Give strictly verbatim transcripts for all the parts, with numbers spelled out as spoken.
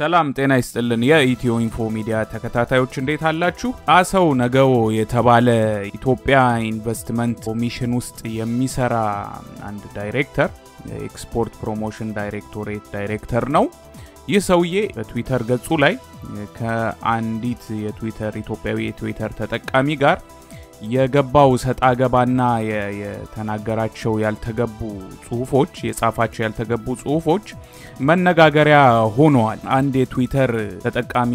ሰላም ጤና ይስጥልን የኢትዮ ኢንፎ ሚዲያ ተከታታዮች እንዴት አላችሁ? አሰው ነገው የተባለ ኢትዮጵያ ኢንቨስትመንት ኮሚሽን ውስጥ የሚሰራ አንድ ዳይሬክተር ኤክስፖርት ፕሮሞሽን ዳይሬክቶሬት ዳይሬክተር ነው። ይህ ሰውዬ በትዊተር ገጹ ላይ ከአንዲት የትዊተር ኢትዮጵያዊ የትዊተር ተጠቃሚ ጋር የገባው ሰጣገባና የተናገራቸው ያልተገቡ ጽሁፎች የጻፋቸው ያልተገቡ ጽሁፎች መነጋገሪያ ሆነዋል። አንድ የትዊተር ተጠቃሚ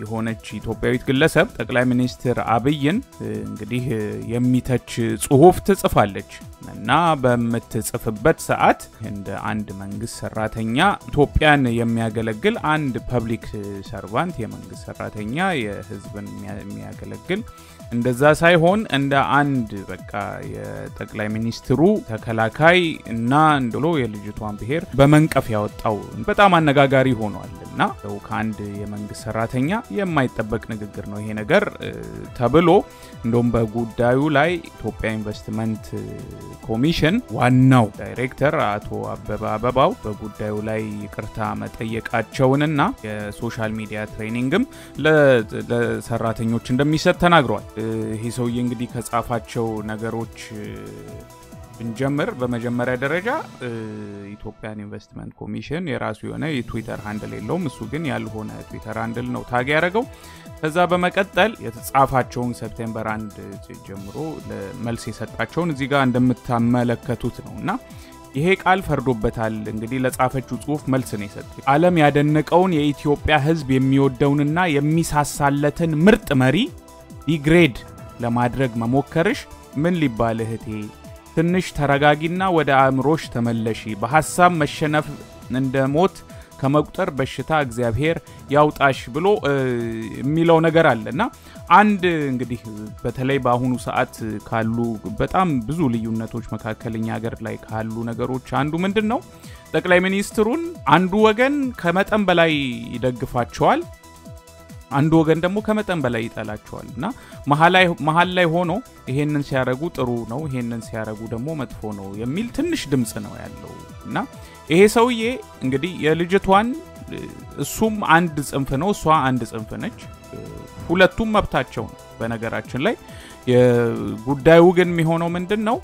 የሆነች ኢትዮጵያዊት ግለሰብ ጠቅላይ ሚኒስትር አብይን እንግዲህ የሚተች ጽሁፍ ትጽፋለች እና በመትጽፍበት ሰዓት እንደ አንድ መንግስት ሰራተኛ ኢትዮጵያን የሚያገለግል አንድ ፐብሊክ ሰርቫንት የመንግስት ሰራተኛ የህዝብን የሚያገለግል እንደዛ ሳይሆን እንደ አንድ በቃ የጠቅላይ ሚኒስትሩ ተከላካይ እና እንደሎ የልጅቷን ብሄር በመንቀፍ ያወጣው በጣም አነጋጋሪ ሆኗልና ነው ካንድ የመንግስት ሰራተኛ የማይጠበቅ ንግግር ነው ይሄ ነገር ተብሎ እንደም በጉዳዩ ላይ ኢትዮጵያ ኢንቨስትመንት ኮሚሽን ዋናው ዳይሬክተር አቶ አበበ አበባው በጉዳዩ ላይ ይቅርታ መጠየቃቸውንና የሶሻል ሚዲያ ትሬኒንግም ለሰራተኞች እንደሚሰጥ ተናግሯል። ሂሶይ እንግዲህ ከጻፋቸው ነገሮች እንጀምር። በመጀመሪያ ደረጃ ኢትዮጵያ ኢንቨስትመንት ኮሚሽን የራሱ የሆነ የትዊተር ሃንድል የለው እሱ ግን ያልሆነ ትዊተር ሃንድል ነው ታግ ያደርገው። ከዛ በመቀጠል የተጻፋቸውን ሰፕቴምበር አንድ ጀምሮ ለመልስ የሰጣቸውን እዚህ ጋር እንደምታመለከቱት ነውና ይሄ ቃል ፈርዶበታል። እንግዲህ ለጻፈችው ጽሁፍ መልስ ነው የሰጠው። ዓለም ያደነቀውን የኢትዮጵያ ህዝብ የሚወደውንና የሚሳሳለትን ምርጥ መሪ ዲግሬድ ለማድረግ መሞከርሽ ምን ሊባል እህቴ ትንሽ ተረጋጊና ወደ አእምሮሽ ተመለሺ። በሐሳብ መሸነፍ እንደሞት ከመቁጠር በሽታ እግዚአብሔር ያውጣሽ ብሎ የሚለው ነገር አለና አንድ እንግዲህ በተለይ ባሁኑ ሰዓት ካሉ በጣም ብዙ ልዩነቶች መካከለኛ ሀገር ላይ ካሉ ነገሮች አንዱ ምንድነው ጠቅላይ ሚኒስትሩን አንዱ ወገን ከመጠን በላይ ይደግፋቸዋል አንዱ ወገን ደግሞ ከመጠን በላይ ይጣላቸዋልና መሐላይ መሐላይ ሆኖ ይሄንን ሲያረጉ ጥሩ ነው ይሄንን ሲያረጉ ደግሞ መጥፎ ነው የሚል ትንሽ ድምጽ ነው ያለውና ይሄ ሰውዬ እንግዲህ የልጅቷን እሱም አንድ ጽንፍ ነው እሷ አንድ ጽንፍ ነች ሁለቱም መብታቸው ነው። በነገራችን ላይ የጉዳዩ ግን የሚሆነው ምንድነው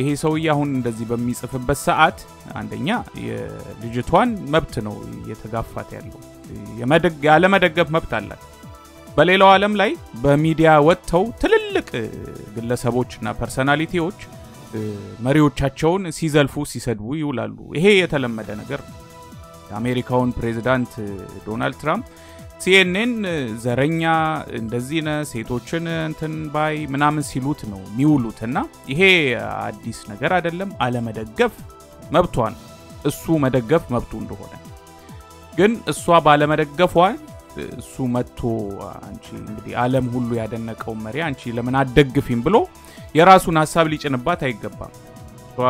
ይሄ ሰውዬ አሁን እንደዚህ በሚጽፍበት ሰዓት አንደኛ የልጅቷን መብት ነው የተጋፋት ያለው የመደግ ያለ መደገፍ መብት አለ። በሌላው ዓለም ላይ በሚዲያ ወጥተው ትልልቅ ግለሰቦችና ፐርሰናሊቲዎች መሪዎቻቸውን ሲዘልፉ ሲሰድቡ ይውላሉ። ይሄ የተለመደ ነገር ነው። የአሜሪካውን ፕሬዝዳንት ዶናልድ ትራምፕ ሲኤንኤን ዘረኛ እንደዚህ ነው ሴቶችን እንትን ባይ ምናምን ሲሉት ነው ሚውሉትና ይሄ አዲስ ነገር አይደለም። አለ መደገፍ መብቷን እሱ መደገፍ መብቱ እንደሆነ ግን እሷ ባለመደገፏ እሱ መጥቶ አንቺ እንግዲህ ዓለም ሁሉ ያደነቀው መሪ አንቺ ለምን አደግፊም ብሎ የራሱን ሐሳብ ሊጭንባት አይገባም። እሷ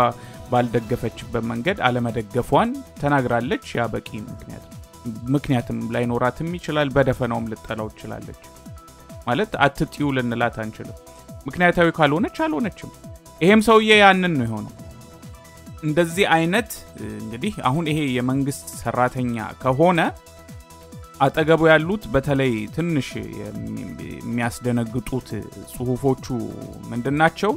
ባልደገፈችበት መንገድ አለመደገፏን ተናግራለች። ያ በቂ ምክንያት ምክንያቱም ላይኖራትም ይችላል በደፈናውም ልትጠላው ይችላልች ማለት አትጥዩ ለነላት አንችልም ምክንያታዊ ካልሆነች አልሆነችም። ይሄም ሰውዬ ያንን ነው የሆነው። እንደዚህ አይነት እንግዲህ አሁን ይሄ የመንግስት ሰራተኛ ከሆነ አጠገቡ ያሉት በተለይ ትንሽ የሚያስደነግጡት ጽሁፎቹ ምንድናቸው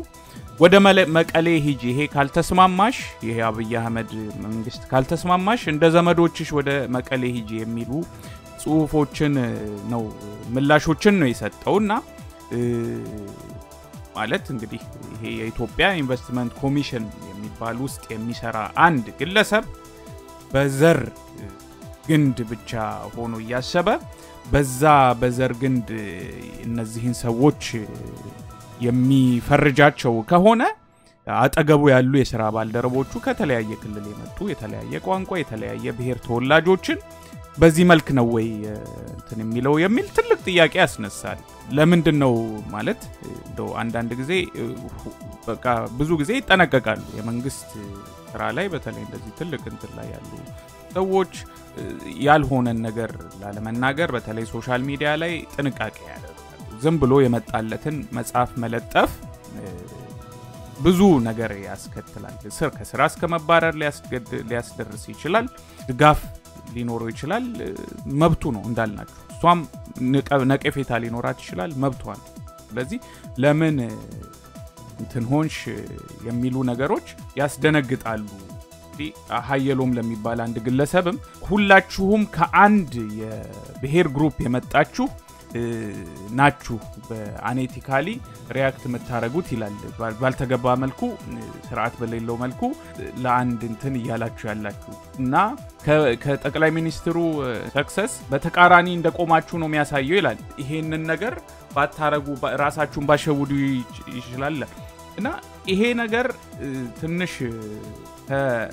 ወደ መቀሌ ሂጂ ይሄ ካልተስማማሽ ይሄ አብይ አህመድ መንግስት ካልተስማማሽ እንደ ዘመዶችሽ ወደ መቀሌ ሂጂ የሚሉ ጽሁፎችን ነው ምላሾችን ነው የሰጠውና ማለት እንግዲህ ይሄ የኢትዮጵያ ኢንቨስትመንት ኮሚሽን የሚባል ውስጥ የሚሰራ አንድ ግለሰብ በዘር ግንድ ብቻ ሆኖ ያሰበ በዛ በዘር ግንድ እነዚህን ሰዎች የሚፈርጃቸው ከሆነ አጠገቡ ያሉ የሥራ ባልደረቦቹ ከተለያየ ክልል የመጡ የተለያየ ቋንቋ የተለያየ ብሄር ተወላጆችን በዚህ መልክ ነው ወይ እንትን የሚለው የሚል ትልቅ ጥያቄ ያስነሳል። ለምንድነው ማለት እንደው አንድ አንድ ጊዜ በቃ ብዙ ጊዜ ተነቀቃሉ የመንግስት ስራ ላይ በተለይ እንደዚህ ትልቅ እንትን ላይ ያሉ ሰዎች ያልሆነ ነገር ላለመናገር በተለይ ሶሻል ሚዲያ ላይ ጥንቃቄ ያደርጋሉ። ዝም ብሎ የመጣለትን መጻፍ መለጠፍ ብዙ ነገር ያስከትላል። ስር ከስራ እስከ መባረር ሊያስገድል ሊያስደርስ ይችላል። ድጋፍ ሊኖረው ይችላል መብቱ ነው እንዳልናችሁ ሷም ነቀፌታ ሊኖራት ይችላል መብቷን ስለዚህ ለምን እንትንሆንሽ የሚሉ ነገሮች ያስደነግጣሉ ኃይሎም ለሚባል አንድ ግለሰብም ሁላችሁም ከአንድ የብሄር ግሩፕ የመጣችሁ ናችሁ በአኔቲካሊ ሪአክት መታረጉት ይላል ባልተገባ መልኩ ስርዓት በሌለው መልኩ ለአንድ እንትን ይያላችሁ ያላችሁ እና ከጠቅላይ ሚኒስትሩ ሰክሰስ በተቃራኒ እንደቆማችሁ ነው የሚያሳየው ይላል ይሄንን ነገር ባታረጉ ራሳችሁን ባሸውዱ ይችላል እና ይሄ ነገር ትንሽ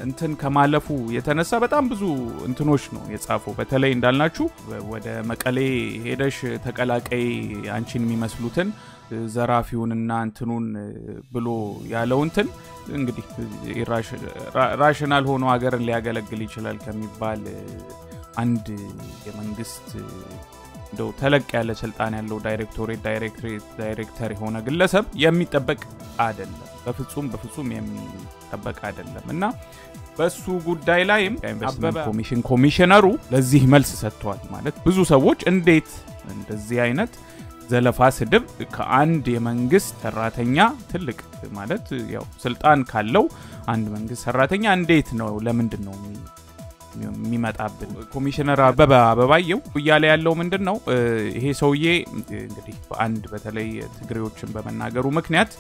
እንትን ከማለፉ የተነሳ በጣም ብዙ እንትኖች ነው የጻፈው በተለይ እንዳልናችሁ ወደ መቀሌ ሄደሽ ተቀላቀይ አንቺን የሚመስሉትን ዘራፊውንና እንትኑን ብሎ ያለው እንትን እንግዲህ ራሽናል ሆኖ ሀገርን ሊያገለግል ይችላል ከሚባል አንድ የመንግስት ዶ ተለቅ ያለ ስልጣን ያለው ዳይሬክቶሬት ዳይሬክቶሬት ዳይሬክተር ሆነ ግለሰብ የሚጠበቅ አይደለም በፍጹም በፍጹም የሚጠበቅ አይደለም እና በሱ ጉዳይ ላይም ኢንቨስትመንት ኮሚሽን ኮሚሽነሩ ለዚህ መልስ ሰጥቷል ማለት ብዙ ሰዎች እንዴት እንደዚህ አይነት ዘለፋ ስድብ ከአንድ የመንግስት ተራተኛ ትልቅ ማለት ያው ስልጣን ካለው አንድ መንግስት ተራተኛ እንዴት ነው ለምንድን ነው የሚመጣብን ኮሚሽነር አበባ አበባየው ይያለ ያለው ምንድነው ይሄ ሰውዬ እንግዲህ በአንድ በተለይ ትግሬዎችን በመናገሩ ምክንያት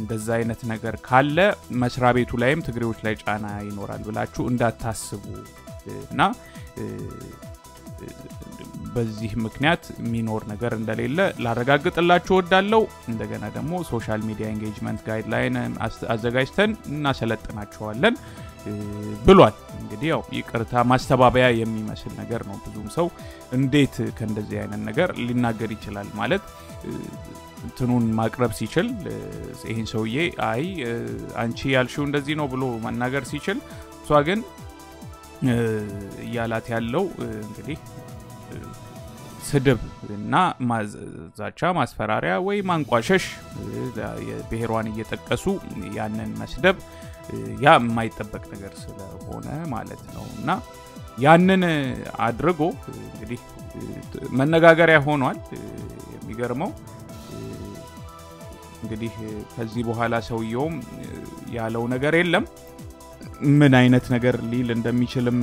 እንደዛ አይነት ነገር ካለ መስራ ቤቱ ላይም ትግሬዎች ላይ ጫና ይኖራል ብላችሁ እንዳታስቡና በዚህ ምክንያት ሚኖር ነገር እንደሌለ ላረጋግጥላችሁ ወዳለው እንደገና ደግሞ ሶሻል ሚዲያ ኢንጌጅመንት ጋይድላይን አዘጋጅተን እናሰለጥናችኋለን ብሏል እንግዲህ ያው ይቅርታ ማስተባበያ የሚመስል ነገር ነው ብዙም ሰው እንዴት ከእንደዚህ አይነት ነገር ሊናገር ይችላል ማለት እንትኑን ማቅረብ ሲችል ይሄን ሰውዬ አይ አንቺ ያልሽው እንደዚህ ነው ብሎ መናገር ሲችል እሷ ግን ያላት ያለው እንግዲህ ስድብ እና ማዛቻ ማስፈራሪያ ወይ ማንቋሸሽ የብሔሯን እየተጠቀሱ ያንን መስደብ ያ የማይጠበቅ ነገር ስለሆነ ማለት ነውና ያንን አድርጎ እንግዲህ መነጋገሪያ ሆኗል የሚገርመው እንግዲህ ከዚህ በኋላ ሰውየው ያለው ነገር የለም ምን አይነት ነገር ሊል እንደሚችልም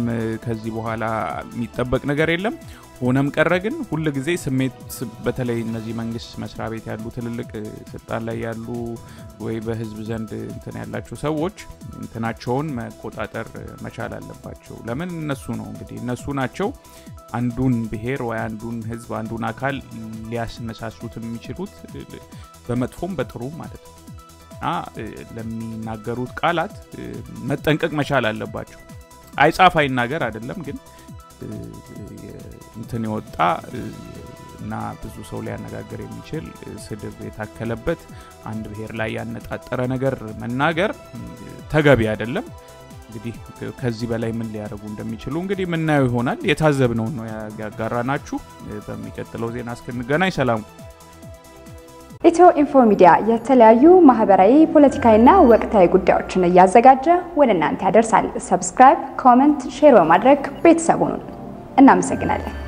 ከዚህ በኋላ የሚጠበቅ ነገር የለም ሆነም ቀረግን ሁሉ ጊዜ ስሜት በተለይ እነዚህ መንግስት መስራ ቤት ያሉ ትልልቅ ስልጣን ላይ ያሉ ወይ በህዝብ ዘንድ እንትን ያላችሁ ሰዎች እንትናቸውን መቆጣጠር መቻል አለባችሁ ለምን እነሱ ነው እንግዲህ እነሱ ናቸው አንዱን ብሄር ወይ አንዱን ህዝብ አንዱን አካል ሊያስነሳሱት የሚችሉት በመጥፎም በጥሩም ማለት ነው አ ለሚናገሩት ቃላት መጠንቀቅ መቻል አለባችሁ አይጻፋይ ነገር አይደለም ግን እንትን ይወጣ እና ብዙ ሰው ሊያነጋገር የሚችል ስድብ የታከለበት አንድ ብሄር ላይ ያነጣጠረ ነገር መናገር ተገቢ አይደለም እንግዲህ ከዚህ በላይ ምን ሊያደርጉ እንደሚችሉ እንግዲህ ምን ነው ይሆናል የታዘብነው ነው ያጋራናችሁ በሚቀጥለው ዜና እስከምንገናኝ ሰላም ኢትዮኢንፎ ሚዲያ የተለያዩ ማህበራዊ ፖለቲካዊና ወቅታዊ ጉዳዮችን እያዘጋጀ ወደናንተ ያደርሳል ሰብስክራይብ ኮሜንት ሼር በማድረግ ቤተሰቡን እናመሰግናለን